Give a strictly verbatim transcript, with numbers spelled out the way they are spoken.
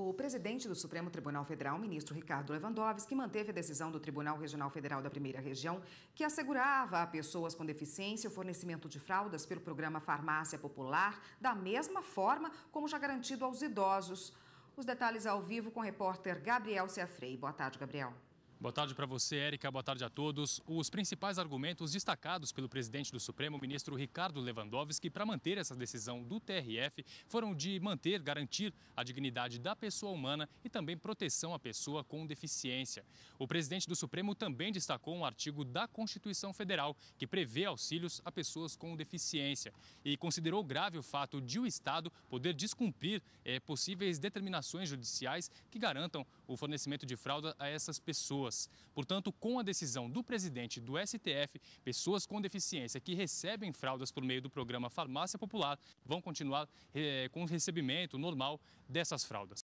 O presidente do Supremo Tribunal Federal, ministro Ricardo Lewandowski, manteve a decisão do Tribunal Regional Federal da Primeira Região, que assegurava a pessoas com deficiência o fornecimento de fraldas pelo programa Farmácia Popular, da mesma forma como já garantido aos idosos. Os detalhes ao vivo com o repórter Gabriel Ciafrei. Boa tarde, Gabriel. Boa tarde para você, Érica. Boa tarde a todos. Os principais argumentos destacados pelo presidente do Supremo, ministro Ricardo Lewandowski, para manter essa decisão do T R F foram de manter, garantir a dignidade da pessoa humana e também proteção à pessoa com deficiência. O presidente do Supremo também destacou um artigo da Constituição Federal que prevê auxílios a pessoas com deficiência e considerou grave o fato de o Estado poder descumprir eh, possíveis determinações judiciais que garantam o fornecimento de fralda a essas pessoas. Portanto, com a decisão do presidente do S T F, pessoas com deficiência que recebem fraldas por meio do programa Farmácia Popular vão continuar eh, com o recebimento normal dessas fraldas.